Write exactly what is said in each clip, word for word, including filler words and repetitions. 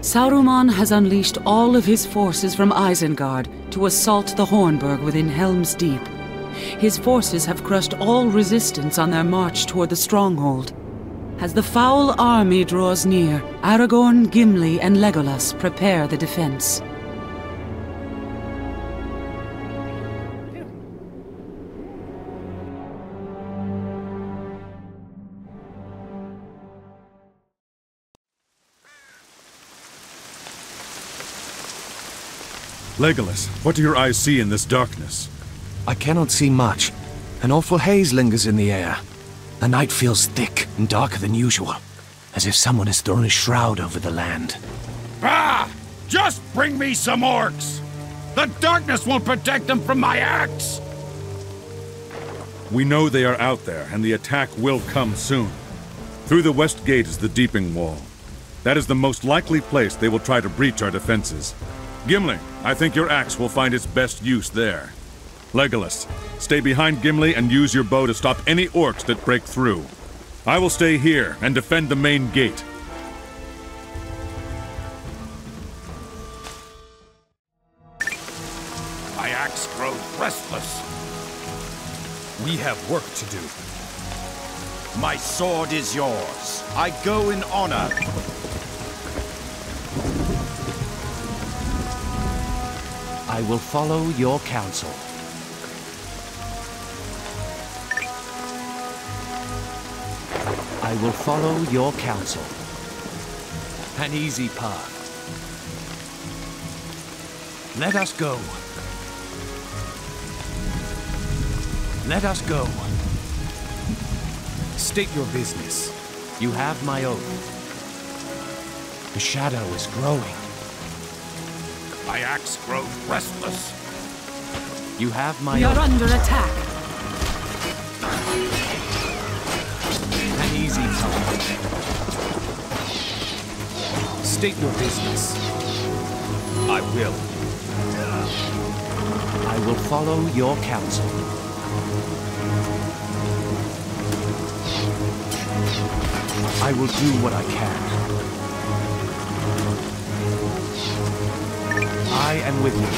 Saruman has unleashed all of his forces from Isengard to assault the Hornburg within Helm's Deep. His forces have crushed all resistance on their march toward the stronghold. As the foul army draws near, Aragorn, Gimli, and Legolas prepare the defense. Legolas, what do your eyes see in this darkness? I cannot see much. An awful haze lingers in the air. The night feels thick and darker than usual, as if someone has thrown a shroud over the land. Bah! Just bring me some orcs! The darkness won't protect them from my axe! We know they are out there, and the attack will come soon. Through the West Gate is the Deeping Wall. That is the most likely place they will try to breach our defenses. Gimli, I think your axe will find its best use there. Legolas, stay behind Gimli and use your bow to stop any orcs that break through. I will stay here and defend the main gate. My axe grows restless. We have work to do. My sword is yours. I go in honor. I will follow your counsel. I will follow your counsel. An easy path. Let us go. Let us go. State your business. You have my oath. The shadow is growing. My axe grows restless. You have my. You're own. Under attack. An easy time. State your business. I will. I will follow your counsel. I will do what I can. I am with you.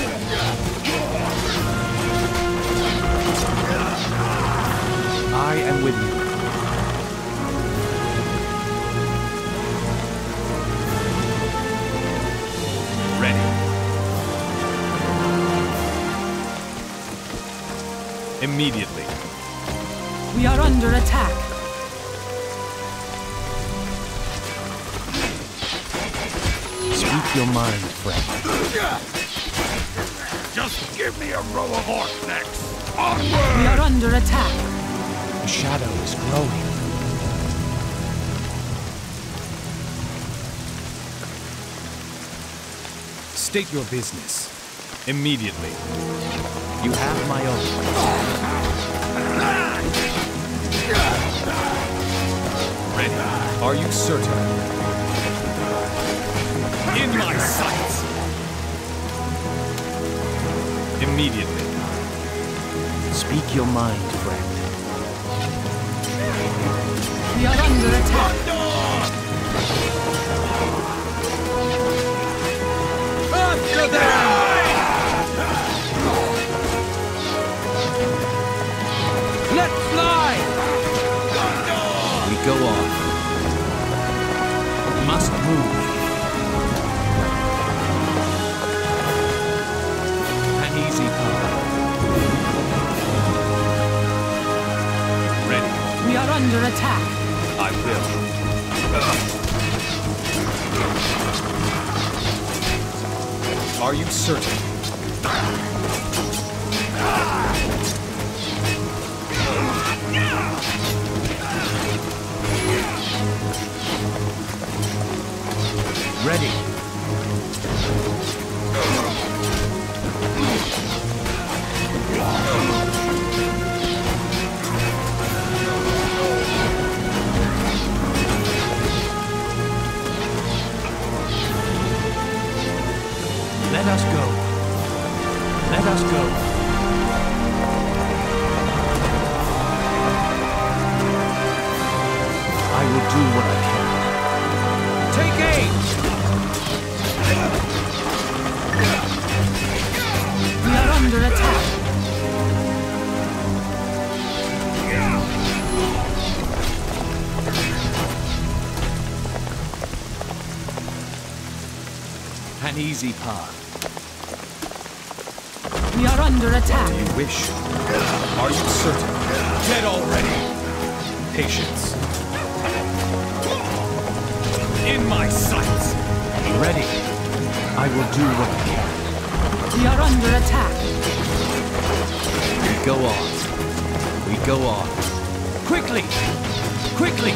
I am with you. Ready. Immediately. We are under attack. Speak your mind, friend. Just give me a row of orcs next! Onward! We are under attack! The shadow is growing. State your business. Immediately. You have my own. Ready. Are you certain? In my sights! Immediately. Speak your mind, friend. We are under attack. After them! Let's fly! We go on. We must move. Ready. We are under attack. I will. Uh. Are you certain? Ready. Let us go. Let us go. I will do what I can. Take aim! an easy path. We are under attack. You wish. Are you certain? Dead already. Patience. In my sights. Ready. I will do what I can. We are under attack. We go on. We go on. Quickly! Quickly!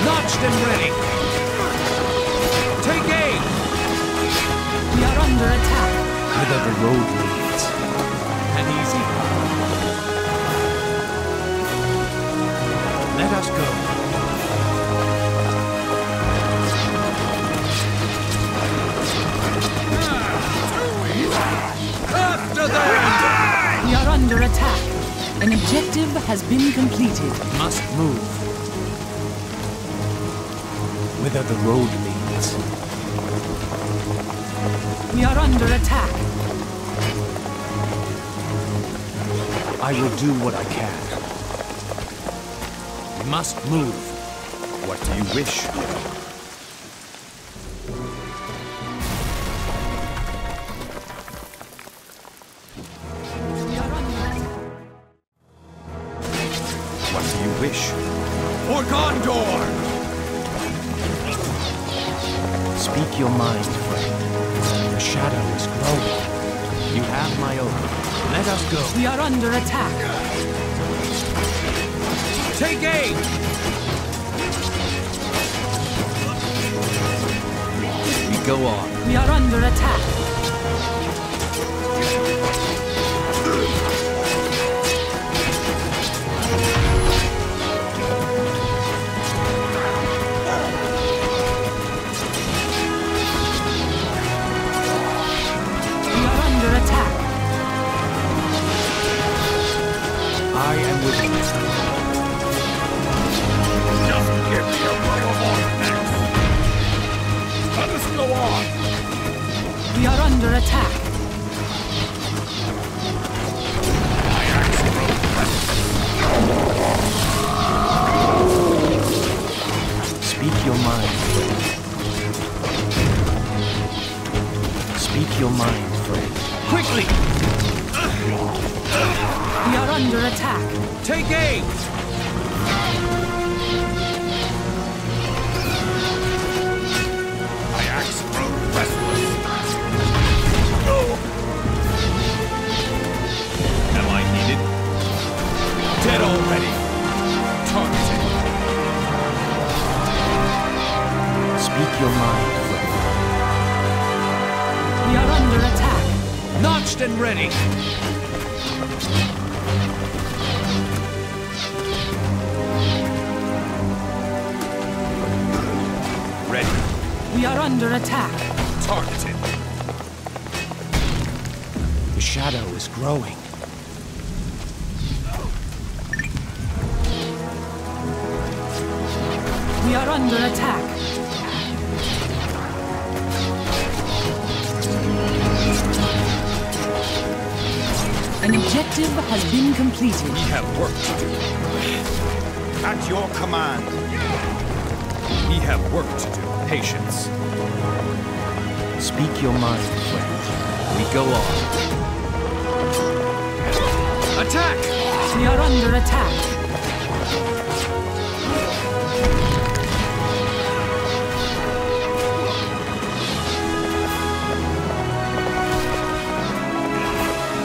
Launched and ready! Take aim! We are under attack. Whither the road leads. An easy path. Let us go. After them! We are under attack. An objective has been completed. Must move. Whither the road leads. We are under attack. I will do what I can. Must move. What do you wish? We are under attack. Take aim! We go on. We are under attack. We are under attack. I am with you. Just give me a row of ordnance. Let us go on. We are under attack. My axe broke left. Speak your mind, friend. Speak your mind, friend. Quickly! Uh. We are under attack. Take aim! My axe broke restless. Am I needed? Dead already. Targeted. Speak your mind, friend. We are under attack. Launched and ready. We are under attack. Targeted. The shadow is growing. We are under attack. An objective has been completed. We have work to do. At your command. We have work to do. Patience. Speak your mind, friend. We go on. Attack! We are under attack.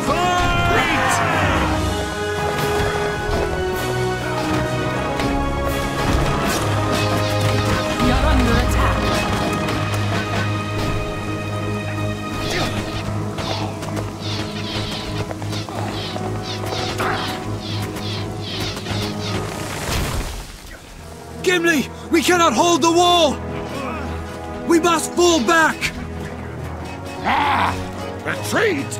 Fight! We are under attack. Gimli, we cannot hold the wall! We must fall back! Ah! Retreat!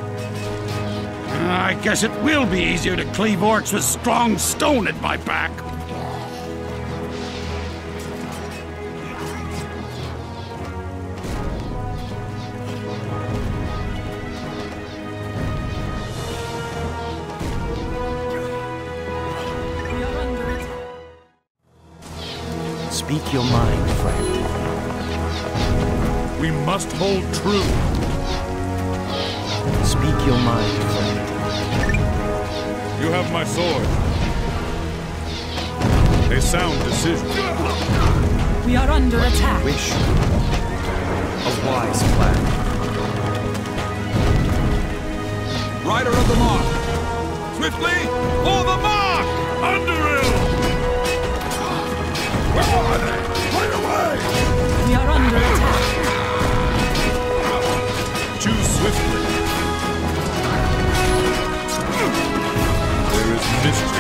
I guess it will be easier to cleave orcs with strong stone at my back. Speak your mind, friend. We must hold true. Speak your mind, friend. You have my sword. A sound decision. We are under what attack. You wish. A wise plan. Rider of the Mark. Swiftly, for the mark! Anduril! Where are they? Right away! We are under attack. Choose swiftly. There is mischief.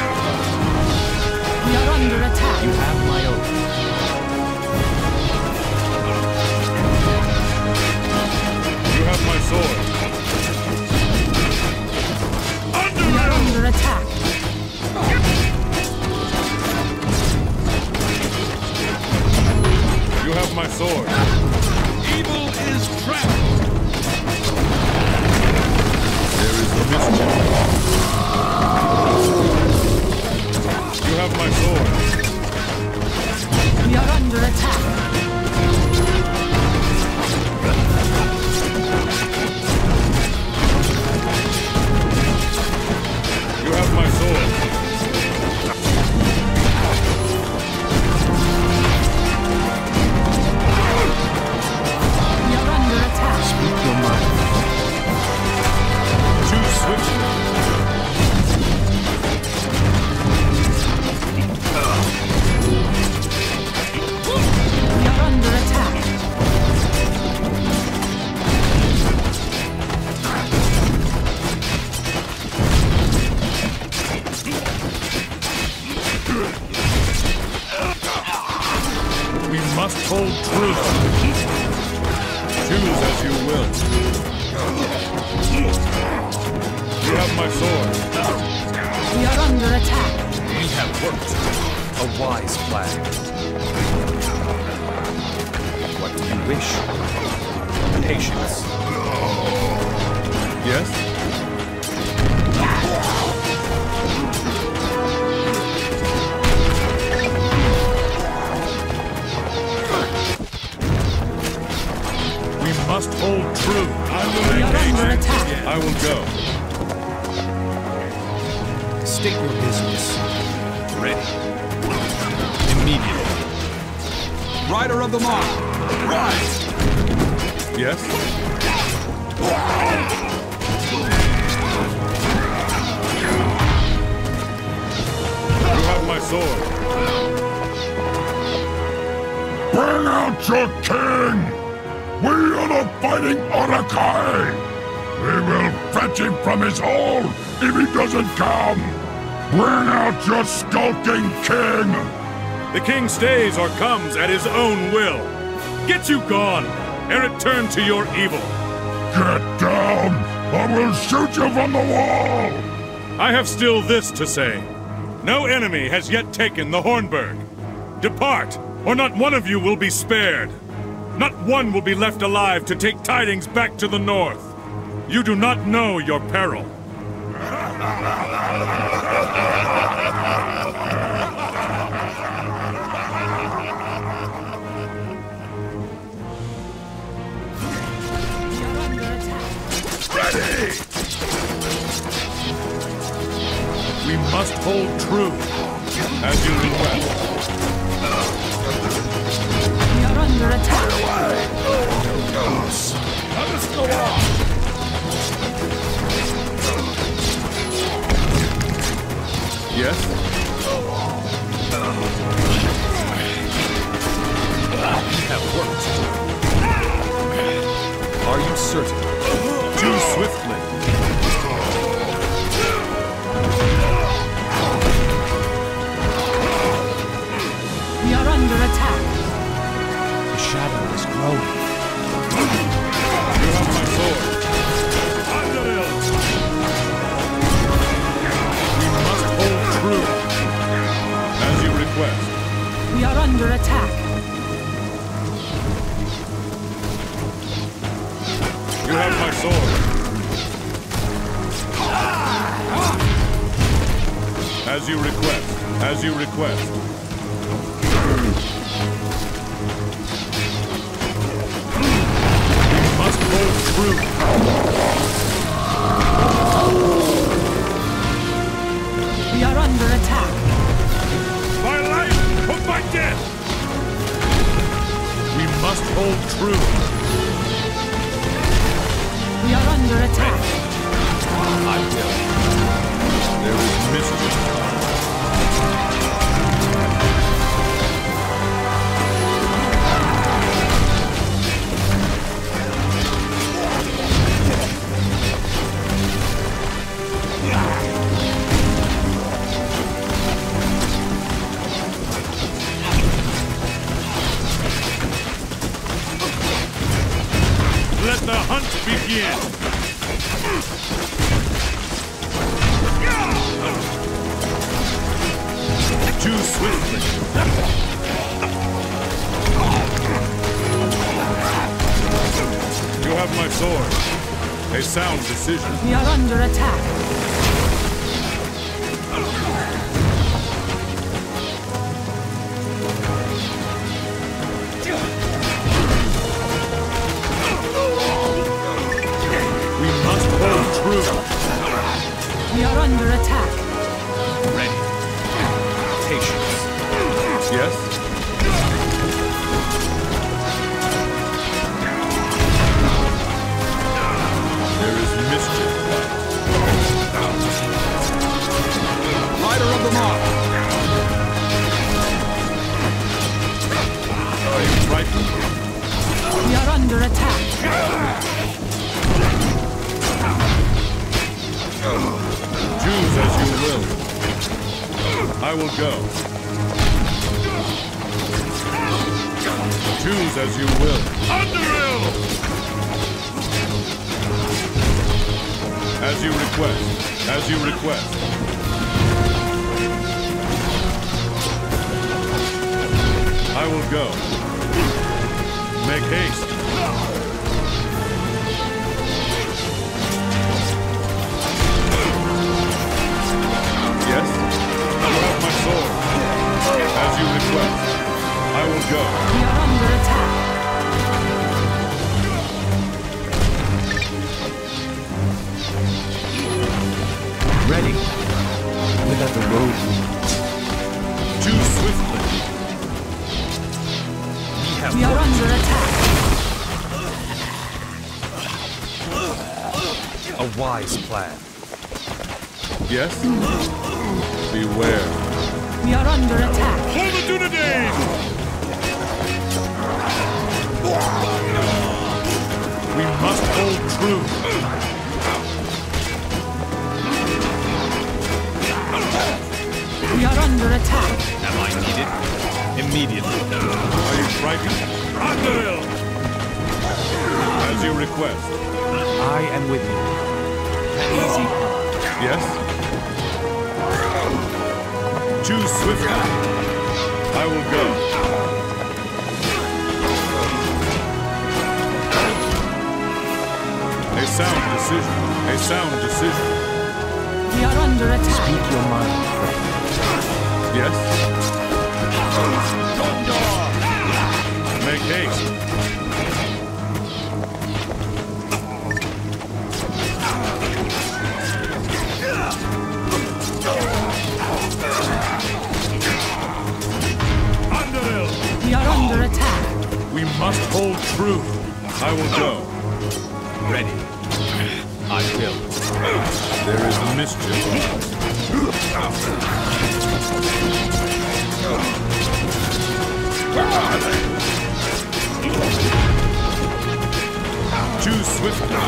We are under attack. You have my oath. You have my sword. Under we are under attack. You have my sword. Evil is trapped. There is the mischief. You have my sword. We are under attack. You have my sword. King! The king stays or comes at his own will. Get you gone, and return to your evil. Get down, or we'll shoot you from the wall! I have still this to say. No enemy has yet taken the Hornburg. Depart, or not one of you will be spared. Not one will be left alive to take tidings back to the north. You do not know your peril. We must hold true, as you request. We are under attack. Let us go on. Yes? That worked. Are you certain? Too swiftly. We are under attack. The shadow is growing. You have my sword. Anduril! We must hold true. As you request. We are under attack. You have my sword. As you request. As you request. brute. We are under attack. By life or by death, we must hold true. We are under attack. I tell you, there is mystery. Let the hunt begin! Too swiftly! You have my sword. A sound decision. We are under attack. We are under attack. Ready. Patience. Yes? There is mischief. Rider of the Mark. Are you frightened? We are under attack. Choose as you will. I will go. Choose as you will. Anduril! As you request. As you request. I will go. Make haste. Yes? I will have my sword. As you request, I will go. We are under attack. Ready. Without the road. Too swiftly. We, have we are under attack. A wise plan. Yes? Mm-hmm. Beware. We are under attack. Call the Dúnedain! We must hold true. We are under attack. Am I needed? Immediately. Are you frightened? Anduril! As you request. I am with you. Easy. Yes? Too swiftly. I will go. A sound decision. A sound decision. We are under attack. Speak your mind, friend. Yes? Make haste. We are under attack. We must hold true. I will go. Ready. I will. There is mischief. Choose swiftly.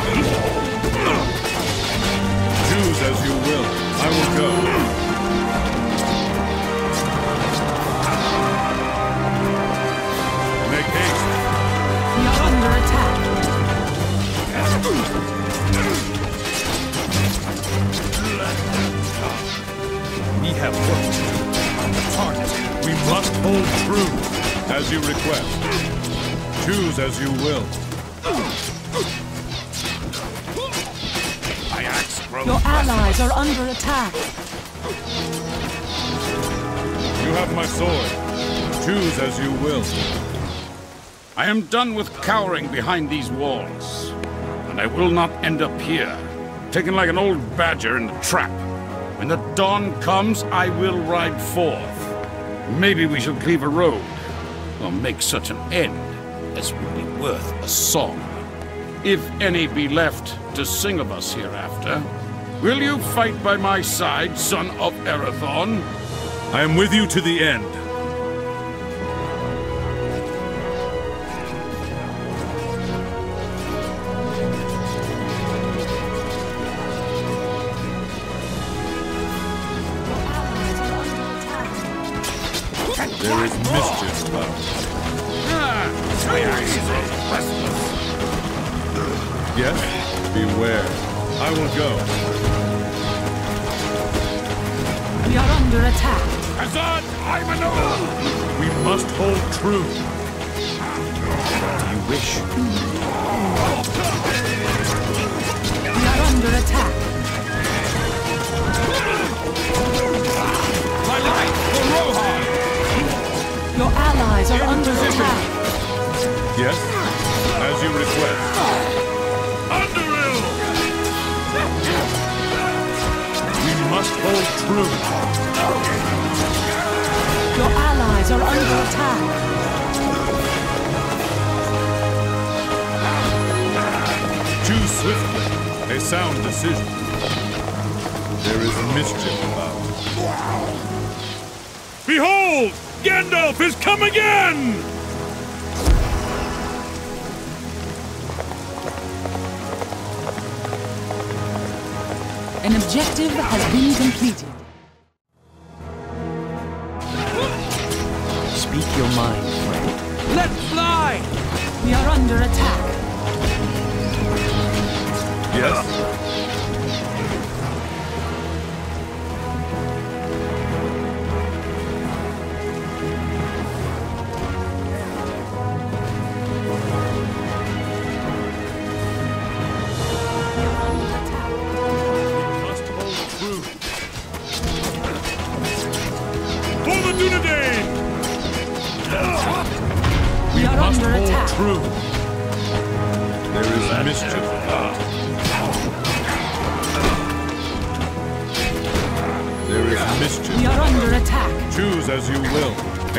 Choose as you will. I will go. We have worked on the target. We must hold true as you request. Choose as you will. I axe grows. Your allies are under attack. You have my sword. Choose as you will. I am done with cowering behind these walls. and I will not end up here, taken like an old badger in a trap. When the dawn comes, I will ride forth. Maybe we shall cleave a road, or make such an end as will be worth a song. If any be left to sing of us hereafter, will you fight by my side, son of Arathorn? I am with you to the end. There is mischief about it. Ah, I am restless. Yes, beware. I will go. We are under attack. Hazard, I maneuver. We must hold true. What do you wish? We are under attack. My life for Rohan. Your allies are under attack. Yes, as you request. Anduril! We must hold true. Your allies are under attack. Choose swiftly. A sound decision. There is mischief about. Behold! Gandalf is come again! An objective has been completed. Speak your mind, friend. Let's fly! We are under attack. Yes?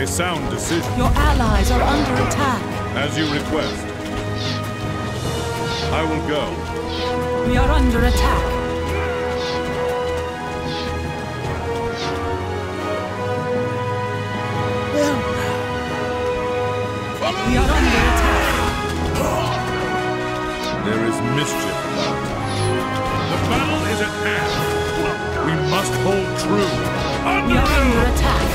Sound decision. Your allies are under attack. As you request. I will go. We are under attack. We are under attack. There is mischief about. The battle is at hand. We must hold true. Under we are under attack.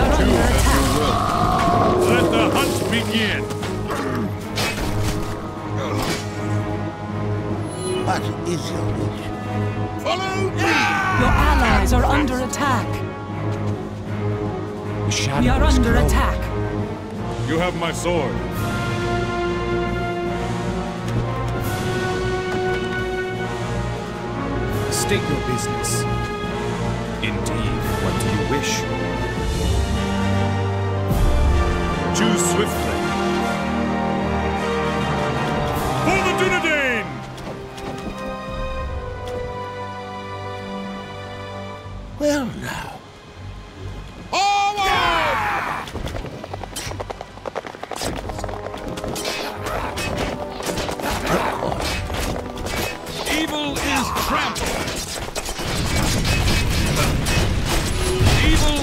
Sword. Choose as you will. Let the hunt begin. What is your wish? Follow me! Your allies are under attack. We are under attack. You have my sword. State your business. Indeed. What do you wish? Choose swiftly. For the Dúnedain! Well now. Onward! Yeah! Evil is trampled.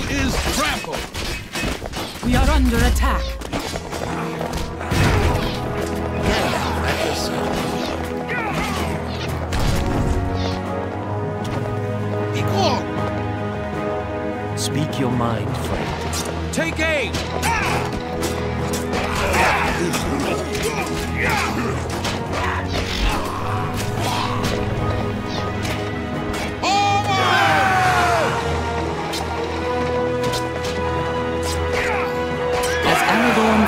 Is trampled. We are under attack. Speak your mind, friend. Take aim.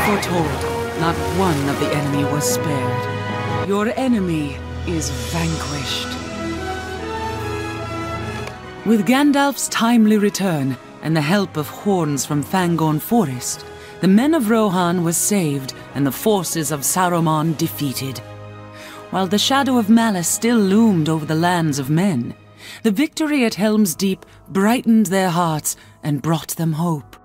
Foretold, not one of the enemy was spared. Your enemy is vanquished. With Gandalf's timely return and the help of horns from Fangorn Forest, the men of Rohan were saved and the forces of Saruman defeated. While the shadow of malice still loomed over the lands of men, the victory at Helm's Deep brightened their hearts and brought them hope.